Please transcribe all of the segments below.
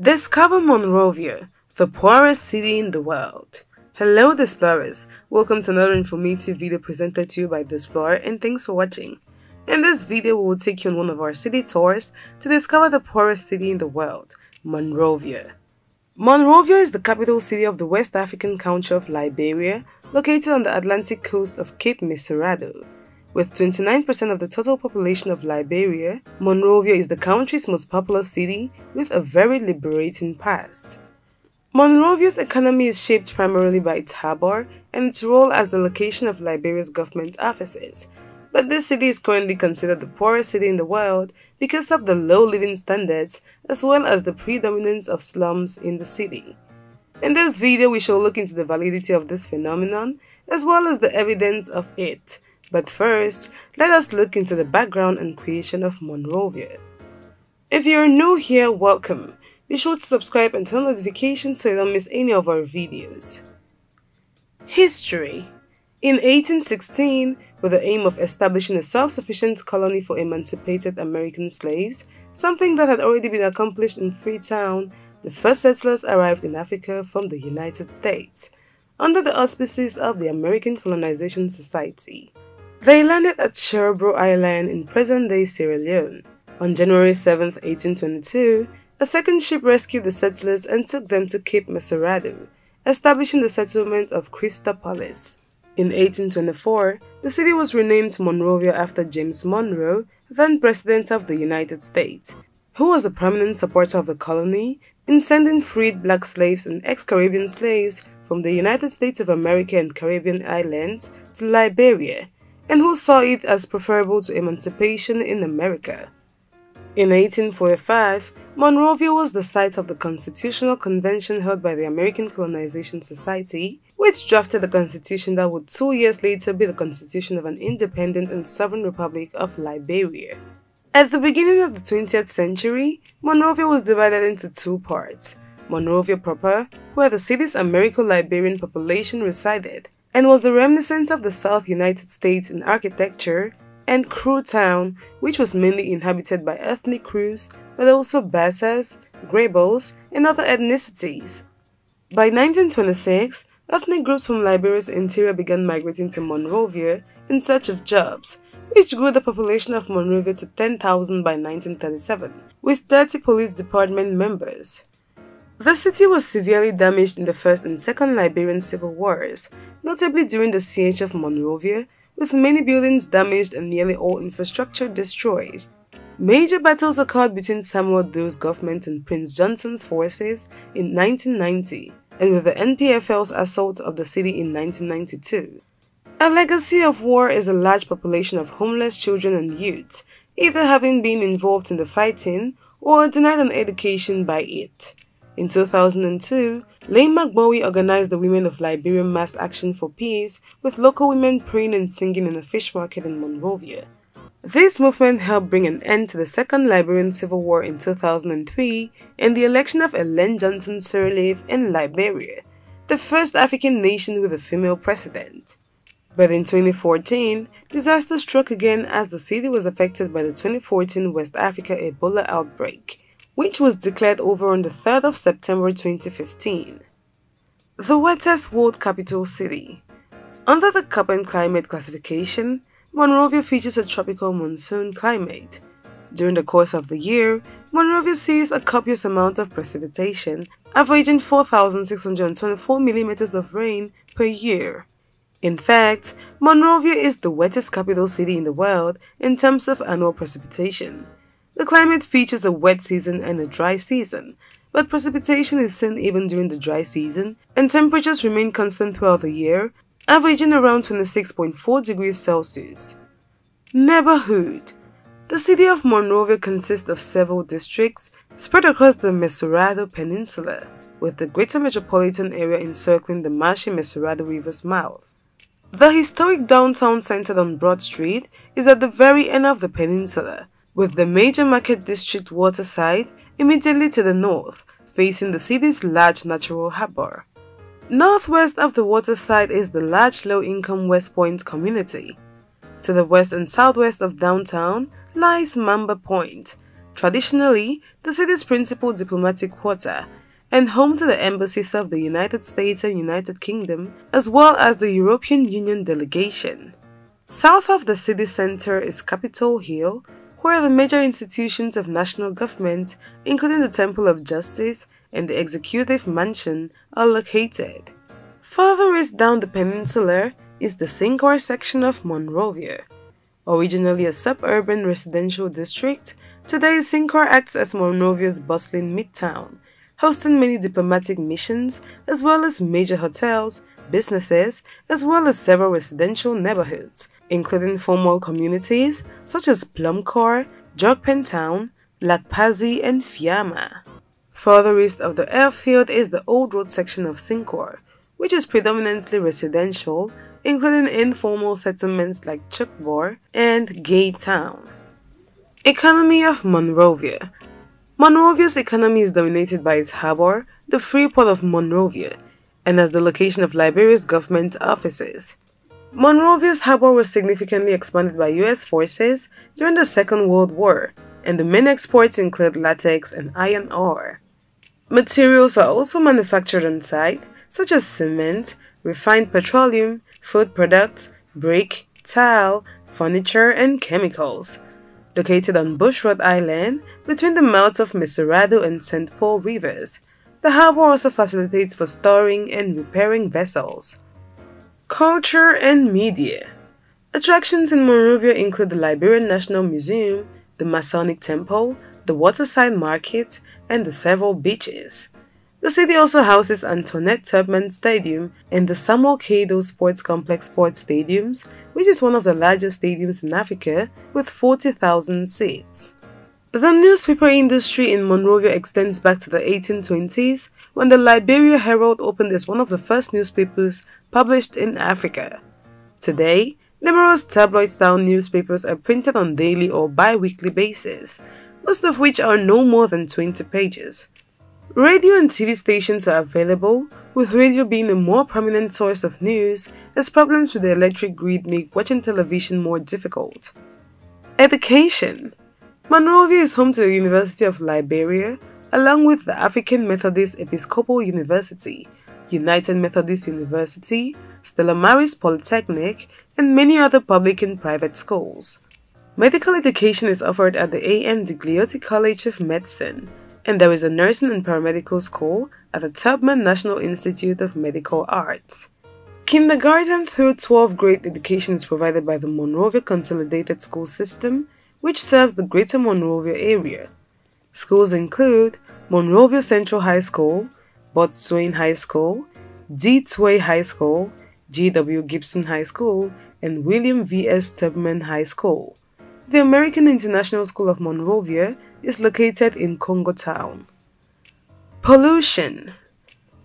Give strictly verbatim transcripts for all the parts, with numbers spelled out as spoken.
Discover Monrovia, the poorest city in the world. Hello Displorers, welcome to another informative video presented to you by Displore, and thanks for watching. In this video, we will take you on one of our city tours to discover the poorest city in the world, Monrovia. Monrovia is the capital city of the West African country of Liberia, located on the Atlantic coast of Cape Mesurado. With twenty-nine percent of the total population of Liberia, Monrovia is the country's most populous city with a very liberating past. Monrovia's economy is shaped primarily by its harbour and its role as the location of Liberia's government offices, but this city is currently considered the poorest city in the world because of the low living standards as well as the predominance of slums in the city. In this video, we shall look into the validity of this phenomenon as well as the evidence of it. But first, let us look into the background and creation of Monrovia. If you are new here, welcome. Be sure to subscribe and turn on notifications so you don't miss any of our videos. History. In eighteen sixteen, with the aim of establishing a self-sufficient colony for emancipated American slaves, something that had already been accomplished in Freetown, the first settlers arrived in Africa from the United States, under the auspices of the American Colonization Society. They landed at Sherbro Island in present-day Sierra Leone. On January seventh, eighteen twenty-two, a second ship rescued the settlers and took them to Cape Mesurado, establishing the settlement of Christopolis. In eighteen twenty-four, the city was renamed Monrovia after James Monroe, then President of the United States, who was a prominent supporter of the colony in sending freed black slaves and ex-Caribbean slaves from the United States of America and Caribbean islands to Liberia, and who saw it as preferable to emancipation in America. In eighteen forty-five, Monrovia was the site of the Constitutional Convention held by the American Colonization Society, which drafted the constitution that would two years later be the constitution of an independent and sovereign republic of Liberia. At the beginning of the twentieth century, Monrovia was divided into two parts: Monrovia proper, where the city's Americo-Liberian population resided, and was the reminiscence of the South United States in architecture, and Crew Town, which was mainly inhabited by ethnic Crews, but also Bassas, Grables, and other ethnicities. By nineteen twenty-six, ethnic groups from Liberia's interior began migrating to Monrovia in search of jobs, which grew the population of Monrovia to ten thousand by nineteen thirty-seven, with thirty police department members. The city was severely damaged in the First and Second Liberian Civil Wars, notably during the siege of Monrovia, with many buildings damaged and nearly all infrastructure destroyed. Major battles occurred between Samuel Doe's government and Prince Johnson's forces in nineteen ninety, and with the N P F L's assault of the city in nineteen ninety-two. A legacy of war is a large population of homeless children and youth, either having been involved in the fighting or denied an education by it. In two thousand two, Leymah Gbowee organized the Women of Liberia Mass Action for Peace, with local women praying and singing in a fish market in Monrovia. This movement helped bring an end to the Second Liberian Civil War in two thousand three and the election of Ellen Johnson Sirleaf in Liberia, the first African nation with a female president. But in twenty fourteen, disaster struck again as the city was affected by the twenty fourteen West Africa Ebola outbreak, which was declared over on the third of September twenty fifteen. The wettest world capital city. Under the Köppen climate classification, Monrovia features a tropical monsoon climate. During the course of the year, Monrovia sees a copious amount of precipitation, averaging four thousand six hundred twenty-four millimeters of rain per year. In fact, Monrovia is the wettest capital city in the world in terms of annual precipitation. The climate features a wet season and a dry season, but precipitation is seen even during the dry season, and temperatures remain constant throughout the year, averaging around twenty-six point four degrees Celsius. Neighborhood. The city of Monrovia consists of several districts spread across the Mesurado Peninsula, with the greater metropolitan area encircling the marshy Mesurado River's mouth. The historic downtown centered on Broad Street is at the very end of the peninsula, with the major market district waterside immediately to the north, facing the city's large natural harbour. Northwest of the waterside is the large low-income West Point community. To the west and southwest of downtown lies Mamba Point, Traditionally, the city is principal diplomatic quarter and home to the embassies of the United States and United Kingdom, as well as the European Union delegation. South of the city center is Capitol Hill, where the major institutions of national government, including the Temple of Justice and the Executive Mansion, are located. Further east down the peninsula is the Sinkor section of Monrovia. Originally a suburban residential district, today Sinkor acts as Monrovia's bustling midtown, hosting many diplomatic missions as well as major hotels, businesses, as well as several residential neighborhoods, including formal communities such as Plumcor, Jogpin Town, Lakpazi, and Fiama. Further east of the airfield is the Old Road section of Sinkor, which is predominantly residential, including informal settlements like Chukbor and Gay Town. Economy of Monrovia. Monrovia's economy is dominated by its harbor, the Freeport of Monrovia, and as the location of Liberia's government offices. Monrovia's harbor was significantly expanded by U S forces during the Second World War, and the main exports include latex and iron ore. Materials are also manufactured on site, such as cement, refined petroleum, food products, brick, tile, furniture, and chemicals. Located on Bushrod Island, between the mouths of Mesurado and Saint Paul rivers, the harbor also facilitates for storing and repairing vessels. Culture and media. Attractions in Monrovia include the Liberian National Museum, the Masonic Temple, the Waterside Market, and the several beaches. The city also houses Antoinette Tubman Stadium and the Samuel Kado Sports Complex Sports Stadiums, which is one of the largest stadiums in Africa with forty thousand seats. The newspaper industry in Monrovia extends back to the eighteen twenties, when the Liberia Herald opened as one of the first newspapers published in Africa. Today, numerous tabloid-style newspapers are printed on daily or bi-weekly basis, most of which are no more than twenty pages. Radio and T V stations are available, with radio being a more prominent source of news as problems with the electric grid make watching television more difficult. Education. Monrovia is home to the University of Liberia, along with the African Methodist Episcopal University, United Methodist University, Stella Maris Polytechnic, and many other public and private schools. Medical education is offered at the A M Digliotti College of Medicine, and there is a nursing and paramedical school at the Tubman National Institute of Medical Arts. Kindergarten through twelfth grade education is provided by the Monrovia Consolidated School System, which serves the greater Monrovia area. Schools include Monrovia Central High School, Botswain High School, D. Tway High School, G W Gibson High School, and William V S Tubman High School. The American International School of Monrovia is located in Congo Town. Pollution.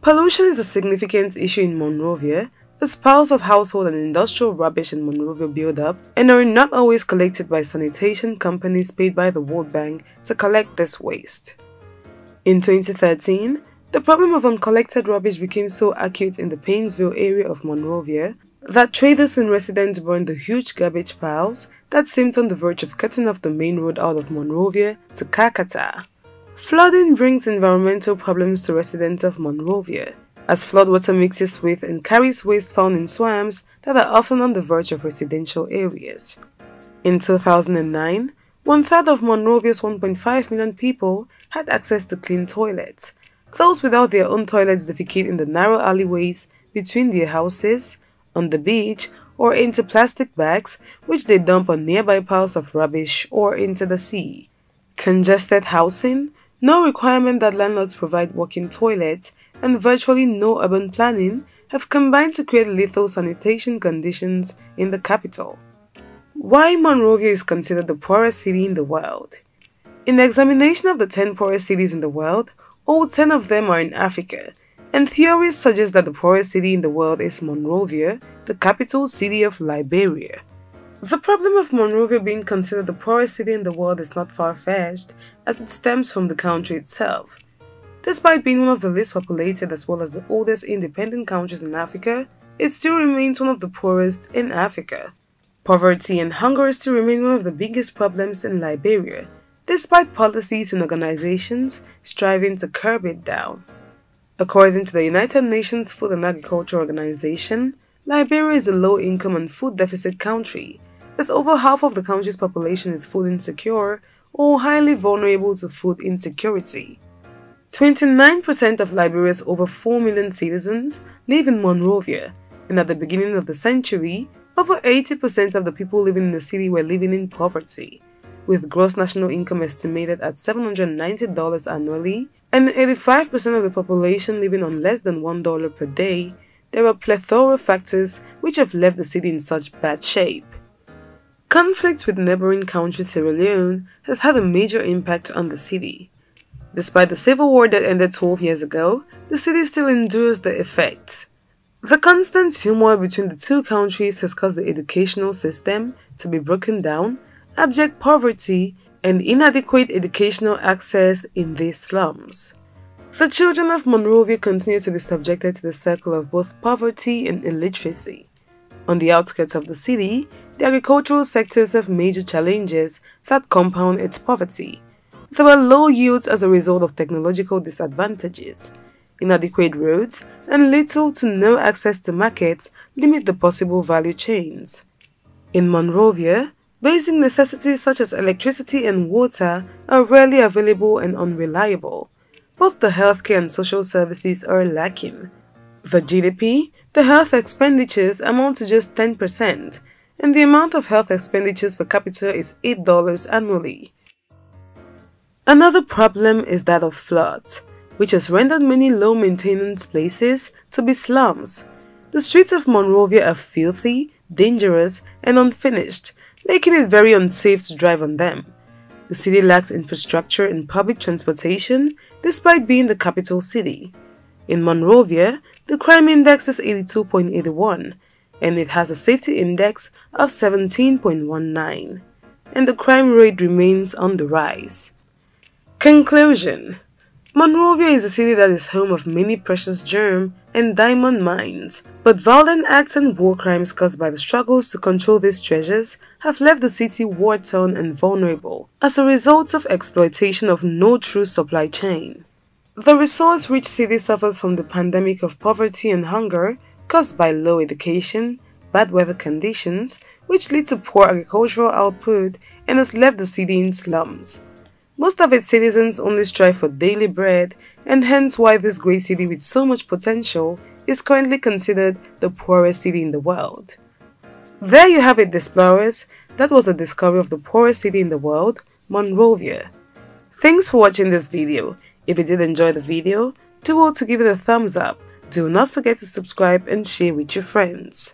Pollution is a significant issue in Monrovia, as piles of household and industrial rubbish in Monrovia build up and are not always collected by sanitation companies paid by the World Bank to collect this waste. In twenty thirteen, the problem of uncollected rubbish became so acute in the Paynesville area of Monrovia that traders and residents burned the huge garbage piles that seemed on the verge of cutting off the main road out of Monrovia to Kakata. Flooding brings environmental problems to residents of Monrovia, as floodwater mixes with and carries waste found in swamps that are often on the verge of residential areas. In two thousand nine, one-third of Monrovia's one point five million people had access to clean toilets. Those without their own toilets defecate in the narrow alleyways between their houses, on the beach, or into plastic bags which they dump on nearby piles of rubbish or into the sea. Congested housing, no requirement that landlords provide walk-in toilets, and virtually no urban planning have combined to create lethal sanitation conditions in the capital. Why Monrovia is considered the poorest city in the world? In the examination of the ten poorest cities in the world, all ten of them are in Africa, and theories suggest that the poorest city in the world is Monrovia, the capital city of Liberia. The problem of Monrovia being considered the poorest city in the world is not far-fetched, as it stems from the country itself. Despite being one of the least populated as well as the oldest independent countries in Africa, it still remains one of the poorest in Africa. Poverty and hunger still remain one of the biggest problems in Liberia. despite policies and organizations striving to curb it down. According to the United Nations Food and Agriculture Organization, Liberia is a low-income and food-deficit country, as over half of the country's population is food insecure or highly vulnerable to food insecurity. twenty-nine percent of Liberia's over four million citizens live in Monrovia, and at the beginning of the century, over eighty percent of the people living in the city were living in poverty, with gross national income estimated at seven hundred ninety dollars annually, and eighty-five percent of the population living on less than one dollar per day. There are plethora of factors which have left the city in such bad shape. Conflict with neighboring country Sierra Leone has had a major impact on the city. Despite the civil war that ended twelve years ago, the city still endures the effects. The constant turmoil between the two countries has caused the educational system to be broken down, abject poverty, and inadequate educational access in these slums. The children of Monrovia continue to be subjected to the cycle of both poverty and illiteracy. On the outskirts of the city, the agricultural sectors have major challenges that compound its poverty. There are low yields as a result of technological disadvantages. Inadequate roads and little to no access to markets limit the possible value chains. In Monrovia, basic necessities such as electricity and water are rarely available and unreliable. Both the healthcare and social services are lacking. The G D P, the health expenditures amount to just ten percent, and the amount of health expenditures per capita is eight dollars annually. Another problem is that of floods, which has rendered many low-maintenance places to be slums. The streets of Monrovia are filthy, dangerous, and unfinished, making it very unsafe to drive on them. The city lacks infrastructure and public transportation, despite being the capital city. In Monrovia, the crime index is eighty-two point eight one, and it has a safety index of seventeen point one nine, and the crime rate remains on the rise. Conclusion: Monrovia is a city that is home of many precious germ and diamond mines, but violent acts and war crimes caused by the struggles to control these treasures have left the city war-torn and vulnerable as a result of exploitation of no true supply chain. The resource-rich city suffers from the pandemic of poverty and hunger caused by low education, bad weather conditions, which lead to poor agricultural output and has left the city in slums. Most of its citizens only strive for daily bread, and hence why this great city with so much potential is currently considered the poorest city in the world. There you have it, Displorers. That was a discovery of the poorest city in the world, Monrovia. Thanks for watching this video. If you did enjoy the video, do well to give it a thumbs up. Do not forget to subscribe and share with your friends.